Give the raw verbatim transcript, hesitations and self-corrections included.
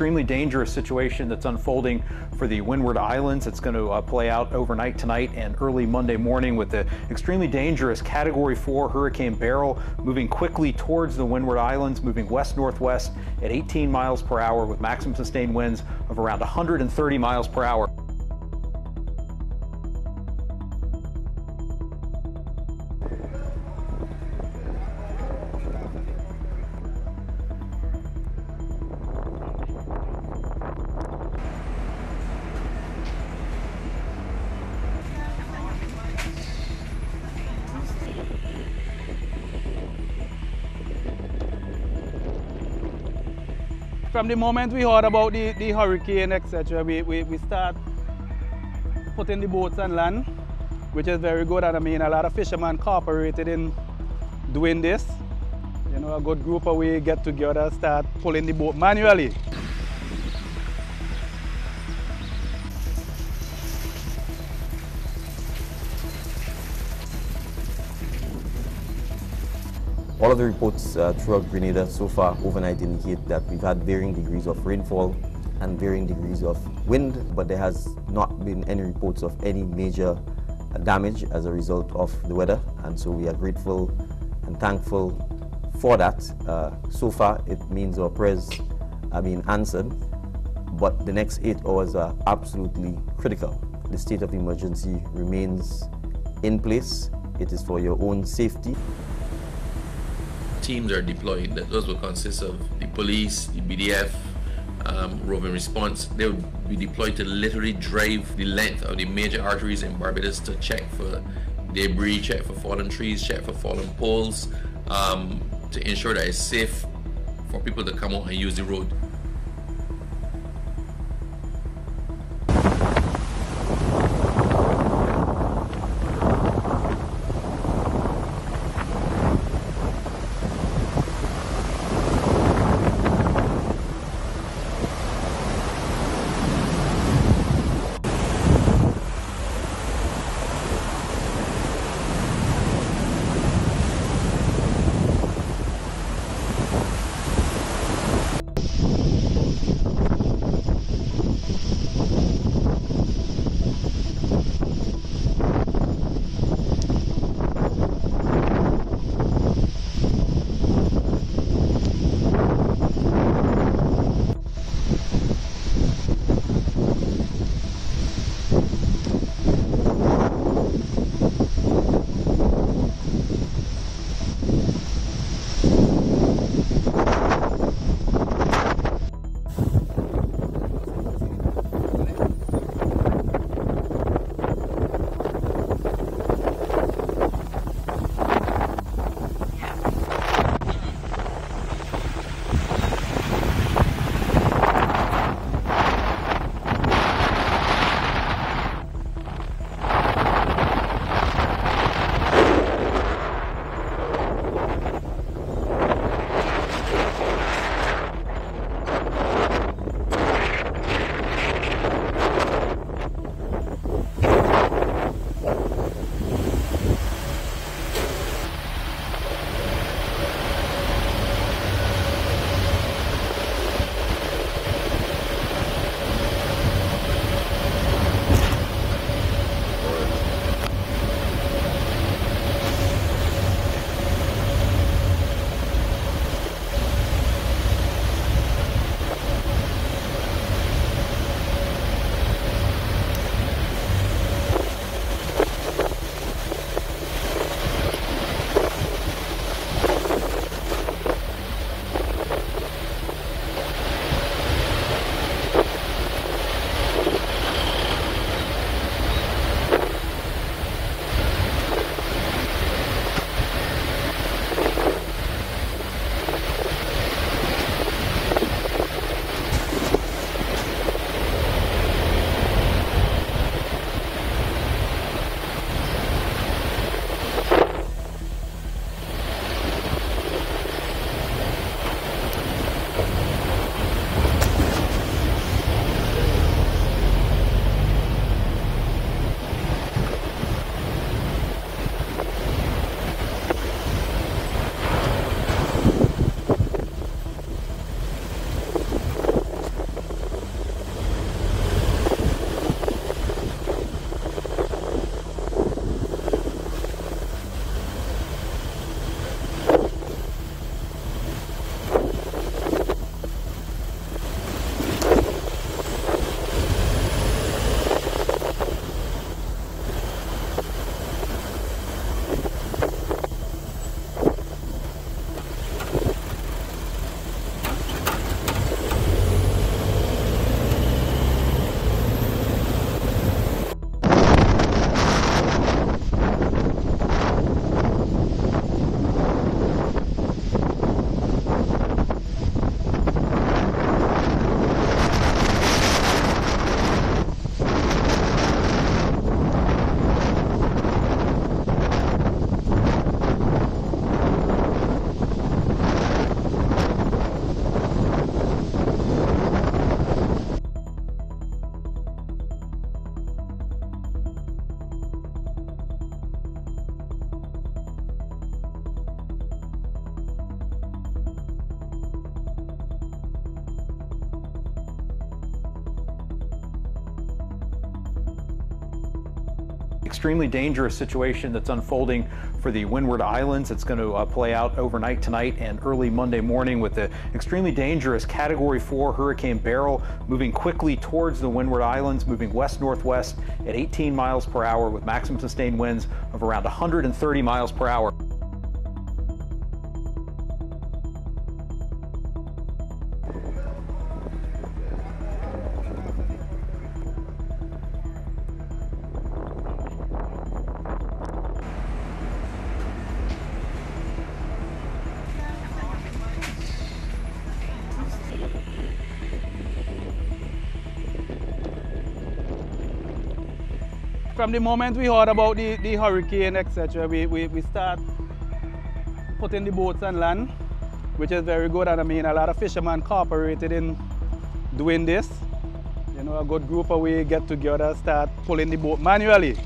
extremely dangerous situation that's unfolding for the Windward Islands. It's going to uh, play out overnight tonight and early Monday morning with the extremely dangerous Category four Hurricane Beryl moving quickly towards the Windward Islands, moving west-northwest at eighteen miles per hour with maximum sustained winds of around one hundred thirty miles per hour. From the moment we heard about the, the hurricane, et cetera, we, we, we start putting the boats on land, which is very good. And I mean, a lot of fishermen cooperated in doing this. You know, a good group of we get together, start pulling the boat manually. All of the reports uh, throughout Grenada so far overnight indicate that we've had varying degrees of rainfall and varying degrees of wind, but there has not been any reports of any major damage as a result of the weather, and so we are grateful and thankful for that. Uh, so far it means our prayers are being answered, but the next eight hours are absolutely critical. The state of emergency remains in place. It is for your own safety. Teams are deployed. Those will consist of the police, the B D F, um, roving response. They will be deployed to literally drive the length of the major arteries in Barbados to check for debris, check for fallen trees, check for fallen poles, um, to ensure that it's safe for people to come out and use the road. extremely dangerous situation that's unfolding for the Windward Islands. It's going to uh, play out overnight tonight and early Monday morning with the extremely dangerous Category four Hurricane Beryl moving quickly towards the Windward Islands, moving west-northwest at eighteen miles per hour with maximum sustained winds of around one hundred thirty miles per hour. From the moment we heard about the, the hurricane, et cetera, we, we, we start putting the boats on land, which is very good. And I mean, a lot of fishermen cooperated in doing this. You know, a good group of we get together, start pulling the boat manually.